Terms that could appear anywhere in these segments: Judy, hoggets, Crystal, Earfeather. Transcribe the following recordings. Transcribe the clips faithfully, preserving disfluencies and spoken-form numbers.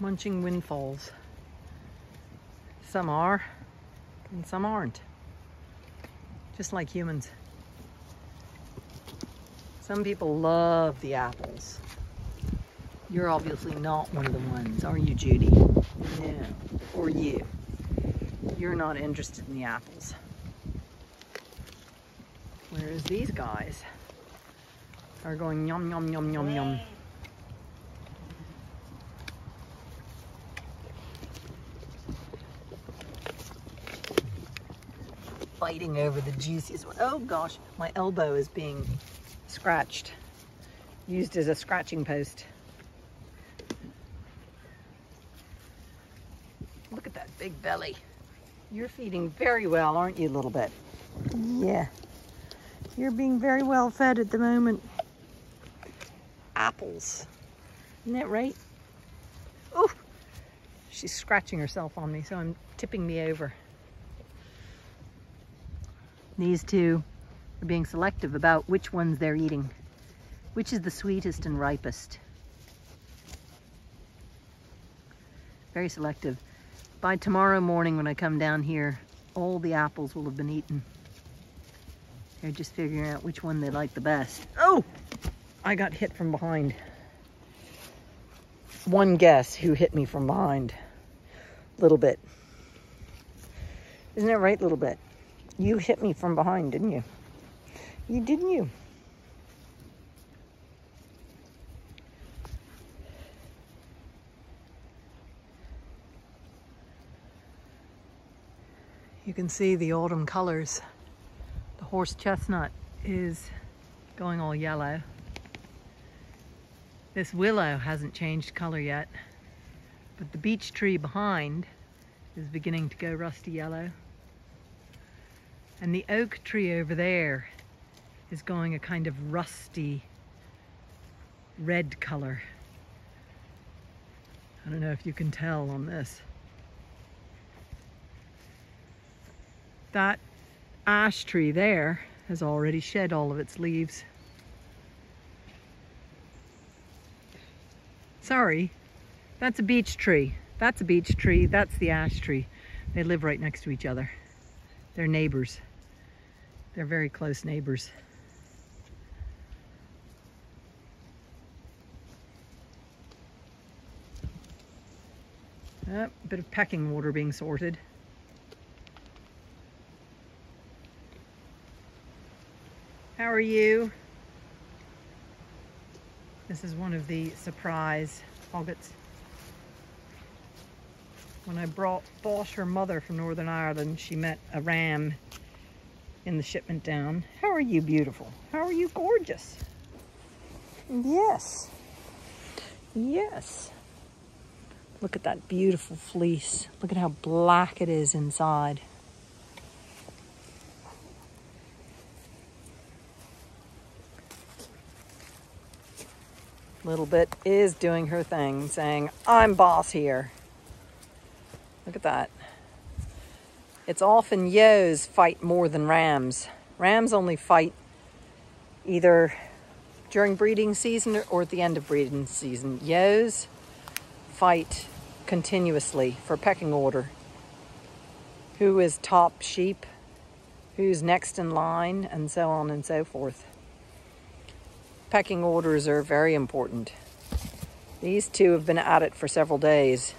munching windfalls. Some are, and some aren't. Just like humans. Some people love the apples. You're obviously not one of the ones, are you, Judy? No. Or you. You're not interested in the apples. Whereas these guys are going yum, yum, yum, yum, yum. Fighting over the juiciest one. Oh gosh, my elbow is being scratched. Used as a scratching post. Look at that big belly. You're feeding very well, aren't you, little bit? Yeah. You're being very well fed at the moment. Apples. Isn't that right? Oh, she's scratching herself on me, so I'm tipping me over. These two are being selective about which ones they're eating. Which is the sweetest and ripest. Very selective. By tomorrow morning when I come down here, all the apples will have been eaten. They're just figuring out which one they like the best. Oh! I got hit from behind. One guess who hit me from behind. Little bit. Isn't that right, little bit? You hit me from behind, didn't you? You didn't you? You can see the autumn colors. The horse chestnut is going all yellow. This willow hasn't changed color yet, but the beech tree behind is beginning to go rusty yellow. And the oak tree over there is going a kind of rusty red color. I don't know if you can tell on this. That ash tree there has already shed all of its leaves. Sorry, that's a beech tree. That's a beech tree. That's the ash tree. They live right next to each other. They're neighbors. They're very close neighbors. Oh, a bit of pecking order being sorted. How are you? This is one of the surprise hoggets. When I brought, bought her mother from Northern Ireland, she met a ram in the shipment down. How are you, beautiful? How are you, gorgeous? Yes. Yes. Look at that beautiful fleece. Look at how black it is inside. Little bit is doing her thing, saying, I'm boss here. Look at that. It's often yos fight more than rams. Rams only fight either during breeding season or at the end of breeding season. Yos fight continuously for pecking order. Who is top sheep? Who's next in line? And so on and so forth. Pecking orders are very important. These two have been at it for several days.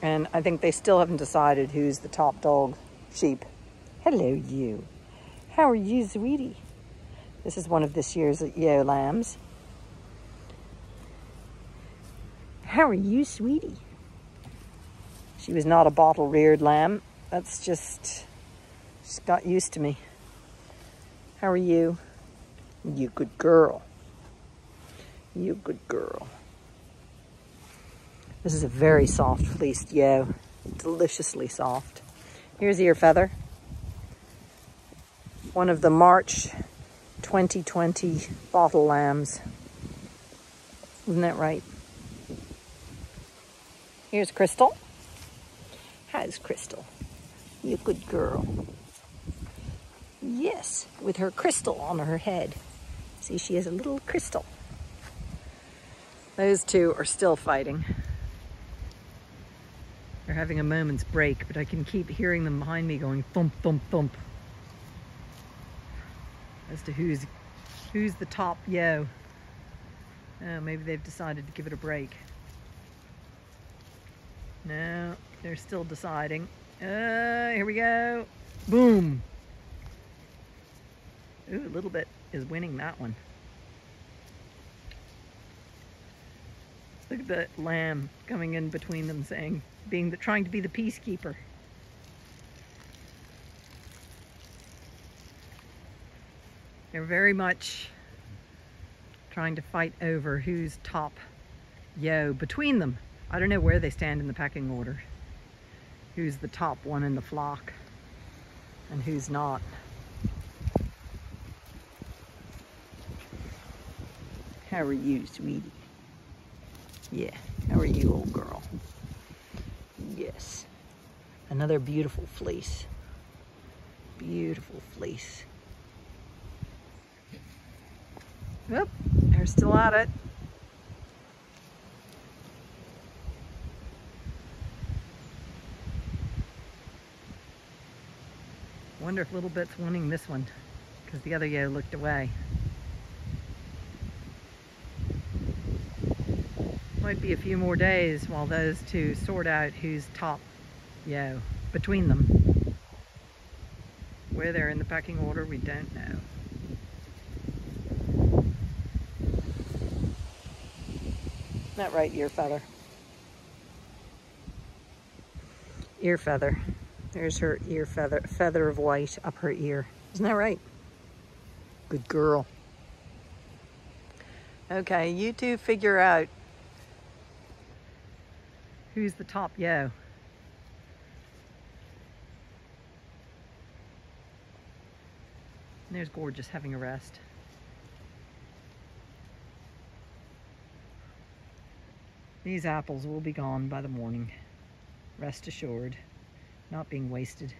And I think they still haven't decided who's the top dog sheep. Hello, you. How are you, sweetie? This is one of this year's yo lambs. How are you, sweetie? She was not a bottle-reared lamb. That's just, she's got used to me. How are you? You good girl. You good girl. This is a very soft fleeced yo. Deliciously soft. Here's Earfeather. One of the March twenty twenty bottle lambs. Isn't that right? Here's Crystal. How's Crystal? You good girl. Yes, with her crystal on her head. See, she has a little crystal. Those two are still fighting. They're having a moment's break, but I can keep hearing them behind me going thump, thump, thump. As to who's, who's the top yo. Oh, maybe they've decided to give it a break. No, they're still deciding. Uh, here we go. Boom. Ooh, a little bit is winning that one. Look at the lamb coming in between them, saying, being the, trying to be the peacekeeper. They're very much trying to fight over who's top yo between them. I don't know where they stand in the pecking order. Who's the top one in the flock and who's not. How are you, sweetie? Yeah, how are you, old girl? Yes. Another beautiful fleece. Beautiful fleece. Whoop, they're still at it. I wonder if Little Bit's winning this one, because the other yo looked away. Might be a few more days while those two sort out who's top yo between them. Where they're in the pecking order, we don't know. That right, Earfeather. Earfeather. There's her ear feather, feather of white up her ear. Isn't that right? Good girl. Okay, you two figure out who's the top yo. And there's Gorgeous having a rest. These apples will be gone by the morning, rest assured, not being wasted.